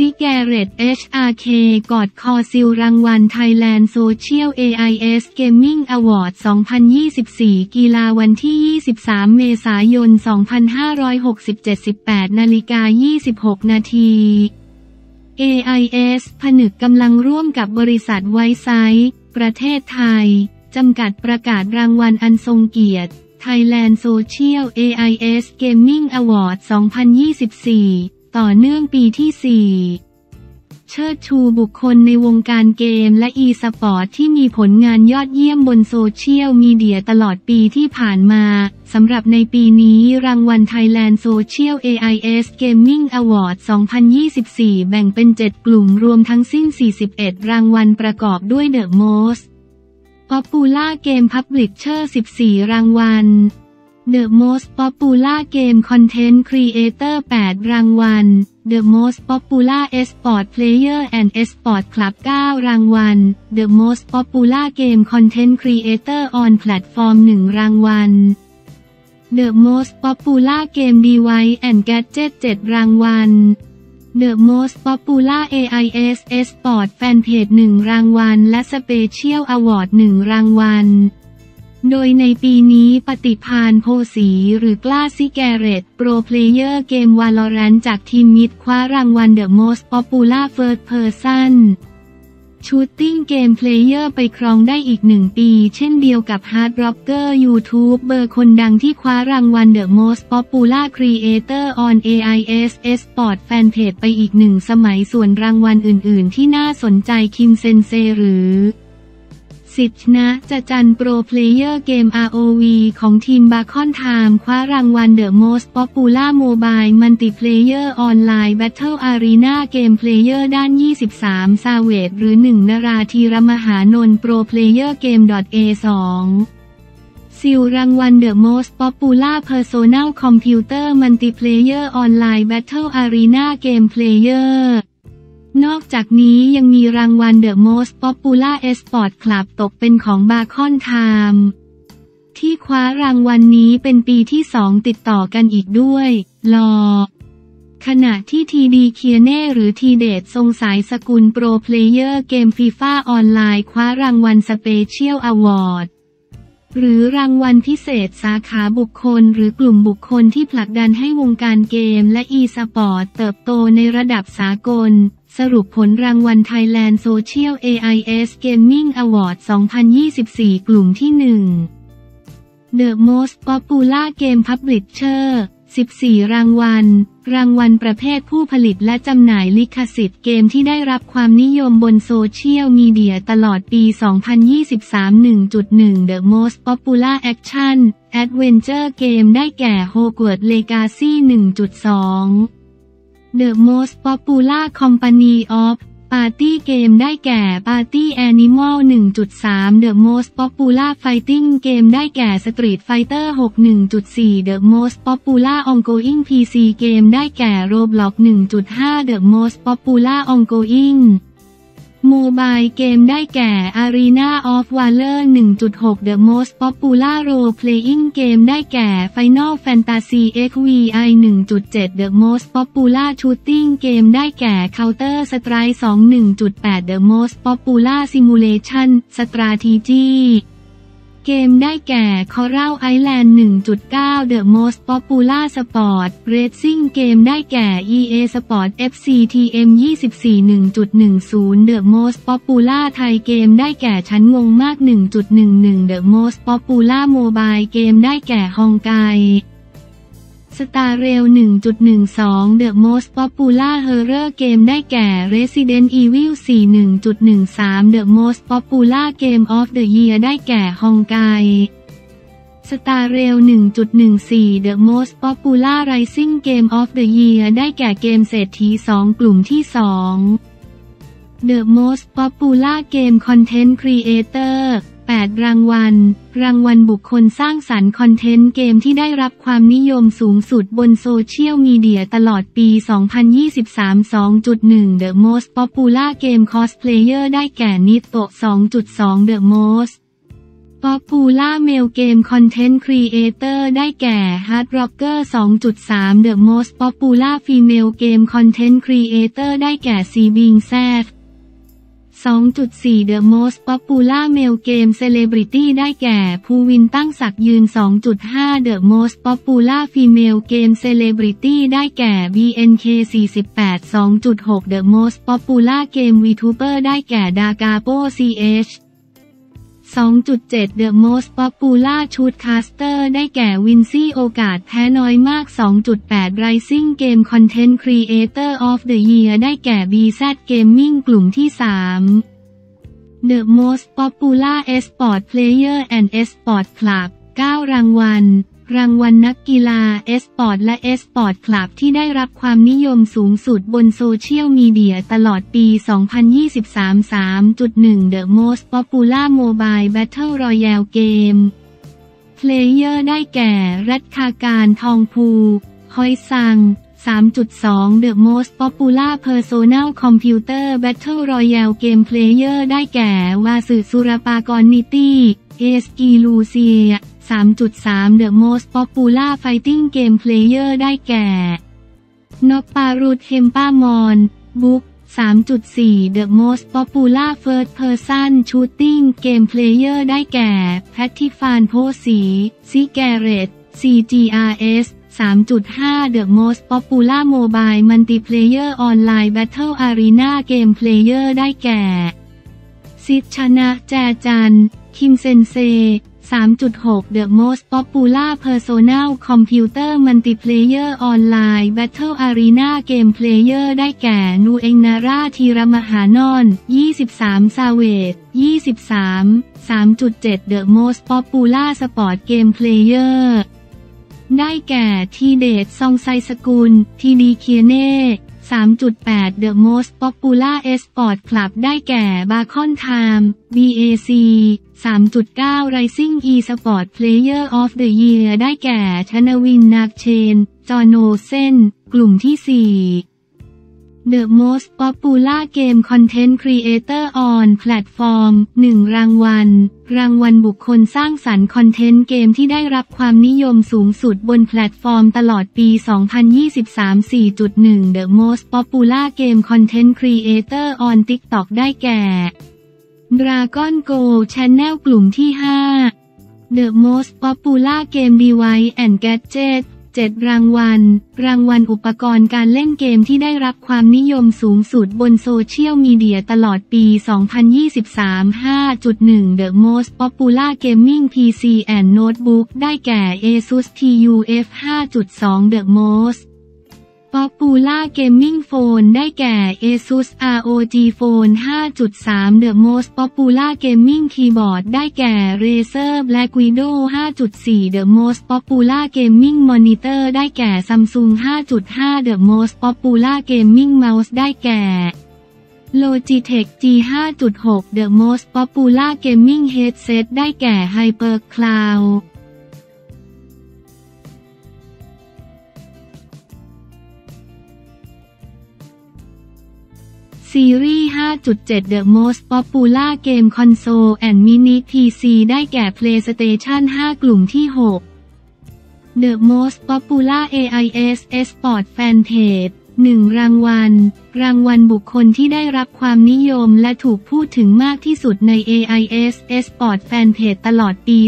CigaretteS HRK กอดคอซิลรางวัล Thailand Social AIS Gaming Awards 2024 กีฬาวันที่23เมษายน2567 18:26 น. AIS ผนึกกำลังร่วมกับบริษัทไวซ์ไซส์ประเทศไทยจำกัดประกาศรางวัลอันทรงเกียรติ Thailand Social AIS Gaming Awards 2024ต่อเนื่องปีที่4เชิดชูบุคคลในวงการเกมและ e-sport ที่มีผลงานยอดเยี่ยมบนโซเชียลมีเดียตลอดปีที่ผ่านมาสำหรับในปีนี้รางวัล Thailand Social AIS Gaming Awards 2024 แบ่งเป็น7กลุ่มรวมทั้งสิ้น41รางวัลประกอบด้วย The Most Popular Game Publisher 14 รางวัลThe Most Popular Game Content Creator 8 รางวัล The Most Popular Esport Player and Esport Club 9 รางวัล The Most Popular Game Content Creator on Platform 1 รางวัล The Most Popular Game Device and Gadget 7 รางวัล The Most Popular AIS Esport Fanpage 1 รางวัลและ Special Award 1 รางวัลโดยในปีนี้ปฏิภาณ โพสีหรือกล้าCigarette Pro Player Game Valorant จากทีมมิตรคว้ารางวัล The Most Popular First Person Shooting Game Player ไปครองได้อีก1ปีเช่นเดียวกับ HeartRocker YouTuber คนดังที่คว้ารางวัล The Most Popular Creator on AIS Esport Fanpage ไปอีก1สมัยส่วนรางวัลอื่นๆที่น่าสนใจคิมเซนเซหรือสิทธิ์นะจะจันโปรเพลเยอร์เกม RoV ของทีม Bacon Time คว้ารางวัล The Most Popular Mobile Multiplayer Online Battle Arena Game Player ด้าน 23savage หรือ1นราธีรมหานนท์โปรเพลเยอร์เกม .a2 ซิลรางวัล The Most Popular Personal Computer Multiplayer Online Battle Arena Game Playerนอกจากนี้ยังมีรางวัล The Most Popular Esport Club ตกเป็นของ Bacon Time ที่คว้ารางวัล นี้เป็นปีที่2ติดต่อกันอีกด้วยขณะที่ TDKeane หรือ TDKeane ทรงสายสกุล Pro Player เกม FIFA ออนไลน์คว้ารางวัล Special Award หรือรางวัลพิเศษสาขาบุคคลหรือกลุ่มบุคคลที่ผลักดันให้วงการเกมและ e-sport เติบโตในระดับสากลสรุปผลรางวัล Thailand Social AIS Gaming Awards 2024 กลุ่มที่1 The Most Popular Game Publisher 14 รางวัลประเภทผู้ผลิตและจำหน่ายลิขสิทธิ์เกมที่ได้รับความนิยมบนโซเชียลมีเดียตลอดปี 2023 1.1 The Most Popular Action Adventure Game ได้แก่ Hogwarts Legacy 1.2The Most Popular Company of Party Game ได้แก่ Party Animal 1.3 The Most Popular Fighting Game ได้แก่ Street Fighter 6 1.4 The Most Popular Ongoing PC Game ได้แก่ Roblox 1.5 The Most Popular Ongoing Mobile Game ได้แก่ Arena of Valor 1.6 The Most Popular Role Playing Game ได้แก่ Final Fantasy XVI 1.7 The Most Popular Shooting Game ได้แก่ Counter Strike 2 1.8 The Most Popular Simulation Strategy Game ได้แก่ Coral Island 1.9 The Most Popular Sport Racing Game ได้แก่ EA Sports FC TM 24 1.10 The Most Popular Thai Game ได้แก่ฉันงงมาก 1.11 The Most Popular Mobile Game ได้แก่ Honkai Star Rail 1.12 The Most Popular Horror Game ได้แก่ Resident Evil 4 1.13 The Most Popular Game of the Year ได้แก่ Honkai Star Rail 1.14 The Most Popular Rising Game of the Year ได้แก่เกมเศรษฐี2กลุ่มที่2 The Most Popular Game Content Creator8 รางวัลบุคคลสร้างสรรค์คอนเทนต์เกมที่ได้รับความนิยมสูงสุดบนโซเชียลมีเดียตลอดปี 2023 2.1 The Most Popular Game Cosplayer ได้แก่นิโตะ 2.2 The Most ป๊อปปูล่าเมลเกมคอนเทนต์ครีเอเตอร์ได้แก่ HeartRocker 2.3 The Most Popular Female Game Content Creator ได้แก่ CigaretteS 2.4 The Most Popular Male Game Celebrity ได้แก่ภูวินตั้งศักดิ์ยืน 2.5 The Most Popular Female Game Celebrity ได้แก่ BNK48 2.6 The Most Popular Game VTuber ได้แก่ Dagapo CH2.7 The Most Popular Shootcaster ได้แก่วินซี่โอกาสแพ้น้อยมาก 2.8 Rising Game Content Creator of the Year ได้แก่ BZ Gaming กลุ่มที่ 3 The Most Popular Esport Player and Esport Club 9 รางวัลนักกีฬา Esport และ Esport Club ที่ได้รับความนิยมสูงสุดบนโซเชียลมีเดียตลอดปี 2023 3.1 The Most Popular Mobile Battle Royale Game Player ได้แก่รัฐาการทองภูคอยซัง 3.2 The Most Popular Personal Computer Battle Royale Game Player ได้แก่วาสึสุรปากรนิตี้เอสกีลูเซีย 3.3 The Most Popular Fighting Game Player ได้แก่นกปารูดเฮมป้ามอนบุ๊ก 3.4 The Most Popular First Person Shooting Game Player ได้แก่แพทิฟานโพสี CigaretteS CGRS 3.5 The Most Popular Mobile Multiplayer Online Battle Arena Game Player ได้แก่สิทธชนะแจจันคิมเซนเซ 3.6 The Most Popular Personal Computer Multiplayer Online Battle Arena Game Player ได้แก่นูเองนาราธีรมหานอน 23savage 23 3.7 The Most Popular Sport Game Player ได้แก่ทีเดชซองไซสกุล TDKeane 3.8 The Most Popular Esport Club ได้แก่ Bacon Time BAC 3.9 Rising Esport Player of the Year ได้แก่ธนวินนักเชนจอโนเซนกลุ่มที่ 4 The Most Popular Game Content Creator on Platform 1 รางวัลบุคคลสร้างสรรค์คอนเทนต์เกมที่ได้รับความนิยมสูงสุดบนแพลตฟอร์มตลอดปี 2023 4.1 The Most Popular Game Content Creator on TikTok ได้แก่ Dragon Go Channel กลุ่มที่ 5 The Most Popular Game Device and Gadget 7 รางวัลอุปกรณ์การเล่นเกมที่ได้รับความนิยมสูงสุดบนโซเชียลมีเดียตลอดปี 2023 5.1 The Most Popular Gaming PC and Notebook ได้แก่ ASUS TUF 5.2 The Most Popular Gaming Phone ได้แก่ ASUS ROG Phone 5.3 The Most Popular Gaming Keyboard ได้แก่ Razer BlackWidow 5.4 The Most Popular Gaming Monitor ได้แก่ Samsung 5.5 The Most Popular Gaming Mouse ได้แก่ Logitech G 5.6 The Most Popular Gaming Headset ได้แก่ HyperX Cloud Series 5.7 The Most Popular Game Console and Mini PC ได้แก่ PlayStation 5 กลุ่มที่ 6 The Most Popular AIS Esport Fanpage 1 รางวัลบุคคลที่ได้รับความนิยมและถูกพูดถึงมากที่สุดใน AIS Esport Fanpage ตลอดปี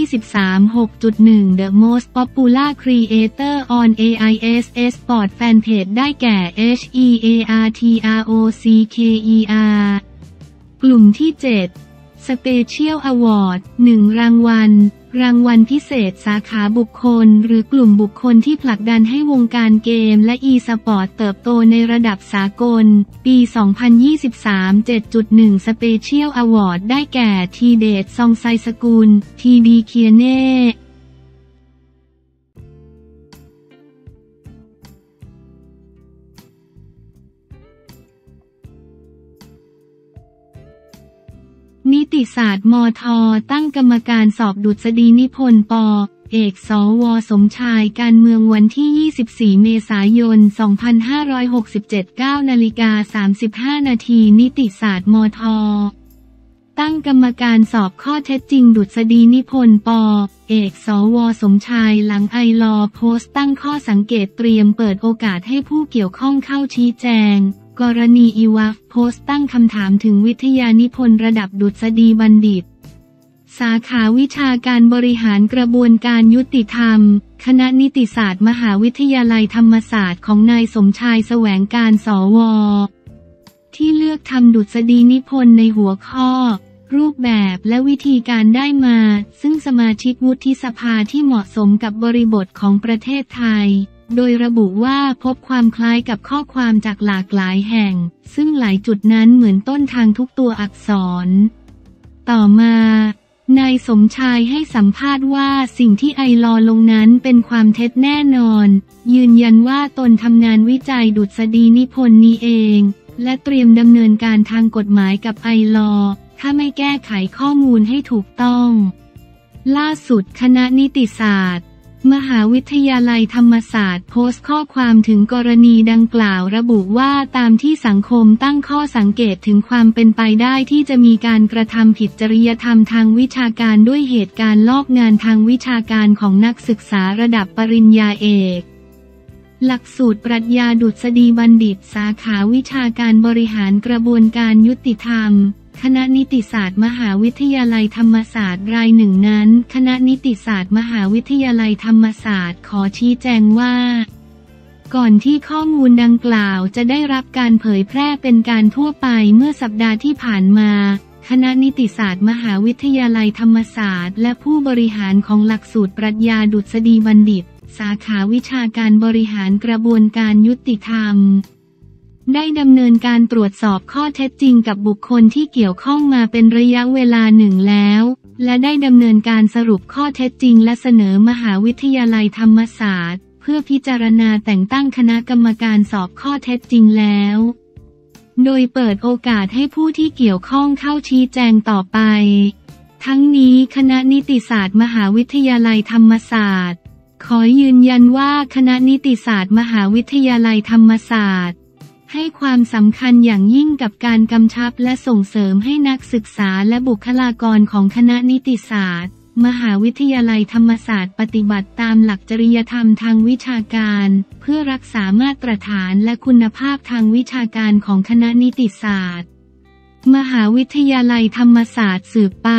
2023 6.1 The Most Popular Creator on AIS Esport Fanpage ได้แก่ HEARTROCKER กลุ่มที่ 7 Special Award 1 รางวัลพิเศษสาขาบุคคลหรือกลุ่มบุคคลที่ผลักดันให้วงการเกมและ e-sport เติบโตในระดับสากลปี 2023 7.1 Special Award ได้แก่ทีเดชซองไซสกุล TDKeaneนิติศาสตร์มท.ตั้งกรรมการสอบดุษฎีนิพนธ์ป.เอกสว.สมชายการเมืองวันที่ 24 เมษายน 2567 9:35 น.นิติศาสตร์มท. ตั้งกรรมการสอบข้อเท็จจริงดุษฎีนิพนธ์ ป.เอก สว.สมชายหลังไอลอโพสต์ตั้งข้อสังเกตเตรียมเปิดโอกาสให้ผู้เกี่ยวข้องเข้าชี้แจงกรณีอีวัฟโพสต์ตั้งคำถามถึงวิทยานิพนธ์ระดับดุษฎีบัณฑิตสาขาวิชาการบริหารกระบวนการยุติธรรมคณะนิติศาสตร์มหาวิทยาลัยธรรมศาสตร์ของนายสมชายแสวงการสว.ที่เลือกทำดุษฎีนิพนธ์ในหัวข้อรูปแบบและวิธีการได้มาซึ่งสมาชิกวุฒิสภาที่เหมาะสมกับบริบทของประเทศไทยโดยระบุว่าพบความคล้ายกับข้อความจากหลากหลายแห่งซึ่งหลายจุดนั้นเหมือนต้นทางทุกตัวอักษรต่อมานายสมชายให้สัมภาษณ์ว่าสิ่งที่ไอลอลงนั้นเป็นความเท็จแน่นอนยืนยันว่าตนทำงานวิจัยดุษฎีนิพนธ์นี้เองและเตรียมดำเนินการทางกฎหมายกับไอลอถ้าไม่แก้ไขข้อมูลให้ถูกต้องล่าสุดคณะนิติศาสตร์มหาวิทยาลัยธรรมศาสตร์โพสต์ข้อความถึงกรณีดังกล่าวระบุว่าตามที่สังคมตั้งข้อสังเกตถึงความเป็นไปได้ที่จะมีการกระทำผิดจริยธรรมทางวิชาการด้วยเหตุการณ์ลอกงานทางวิชาการของนักศึกษาระดับปริญญาเอกหลักสูตรปรัชญาดุษฎีบัณฑิตสาขาวิชาการบริหารกระบวนการยุติธรรมคณะนิติศาสตร์มหาวิทยาลัยธรรมศาสตร์รายหนึ่งนั้นคณะนิติศาสตร์มหาวิทยาลัยธรรมศาสตร์ขอชี้แจงว่าก่อนที่ข้อมูลดังกล่าวจะได้รับการเผยแพร่เป็นการทั่วไปเมื่อสัปดาห์ที่ผ่านมาคณะนิติศาสตร์มหาวิทยาลัยธรรมศาสตร์และผู้บริหารของหลักสูตรปรัชญาดุษฎีบัณฑิตสาขาวิชาการบริหารกระบวนการยุติธรรมได้ดำเนินการตรวจสอบข้อเท็จจริงกับบุคคลที่เกี่ยวข้องมาเป็นระยะเวลาหนึ่งแล้วและได้ดำเนินการสรุปข้อเท็จจริงและเสนอมหาวิทยาลัยธรรมศาสตร์เพื่อพิจารณาแต่งตั้งคณะกรรมการสอบข้อเท็จจริงแล้วโดยเปิดโอกาสให้ผู้ที่เกี่ยวข้องเข้าชี้แจงต่อไปทั้งนี้คณะนิติศาสตร์มหาวิทยาลัยธรรมศาสตร์ขอยืนยันว่าคณะนิติศาสตร์มหาวิทยาลัยธรรมศาสตร์ให้ความสำคัญอย่างยิ่งกับการกำชับและส่งเสริมให้นักศึกษาและบุคลากรของคณะนิติศาสตร์มหาวิทยาลัยธรรมศาสตร์ปฏิบัติตามหลักจริยธรรมทางวิชาการเพื่อรักษามาตรฐานและคุณภาพทางวิชาการของคณะนิติศาสตร์มหาวิทยาลัยธรรมศาสตร์สืบไป